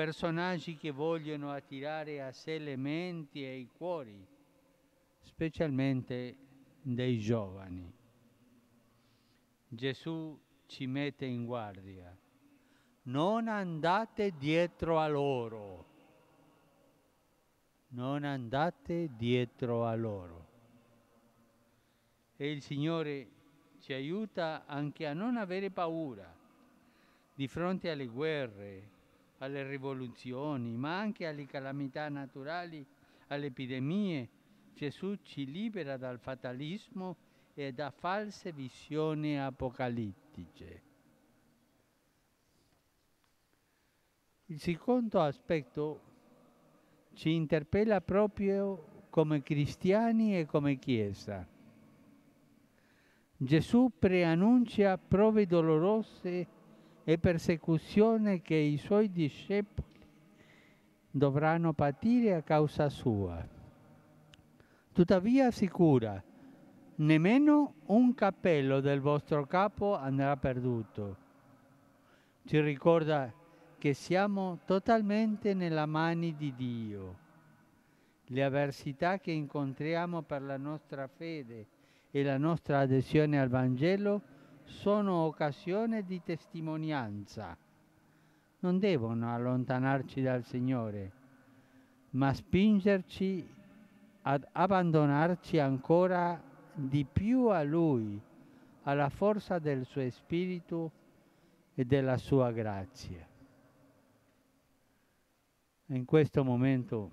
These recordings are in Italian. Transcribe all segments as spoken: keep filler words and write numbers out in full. personaggi che vogliono attirare a sé le menti e i cuori, specialmente dei giovani. Gesù ci mette in guardia. Non andate dietro a loro. Non andate dietro a loro. E il Signore ci aiuta anche a non avere paura di fronte alle guerre, alle rivoluzioni, ma anche alle calamità naturali, alle epidemie. Gesù ci libera dal fatalismo e da false visioni apocalittiche. Il secondo aspetto ci interpella proprio come cristiani e come Chiesa. Gesù preannuncia prove dolorose e persecuzione che i suoi discepoli dovranno patire a causa sua. Tuttavia assicura: nemmeno un cappello del vostro capo andrà perduto. Ci ricorda che siamo totalmente nelle mani di Dio. Le avversità che incontriamo per la nostra fede e la nostra adesione al Vangelo sono occasione di testimonianza. Non devono allontanarci dal Signore, ma spingerci ad abbandonarci ancora di più a Lui, alla forza del Suo Spirito e della Sua grazia. In questo momento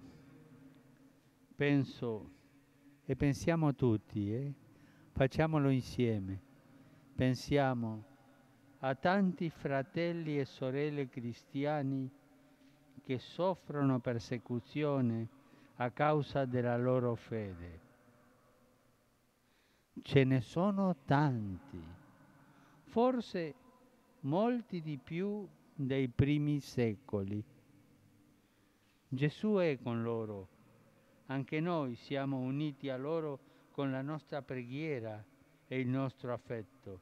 penso e pensiamo tutti, eh? facciamolo insieme, pensiamo a tanti fratelli e sorelle cristiani che soffrono persecuzione a causa della loro fede. Ce ne sono tanti, forse molti di più dei primi secoli. Gesù è con loro, anche noi siamo uniti a loro con la nostra preghiera e il nostro affetto.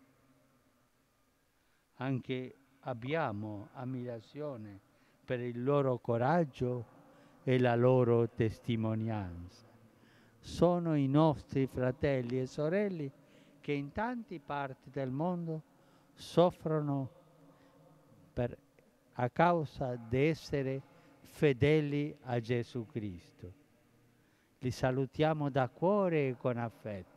Anche abbiamo ammirazione per il loro coraggio e la loro testimonianza. Sono i nostri fratelli e sorelle che in tante parti del mondo soffrono per, a causa di essere fedeli a Gesù Cristo. Li salutiamo da cuore e con affetto.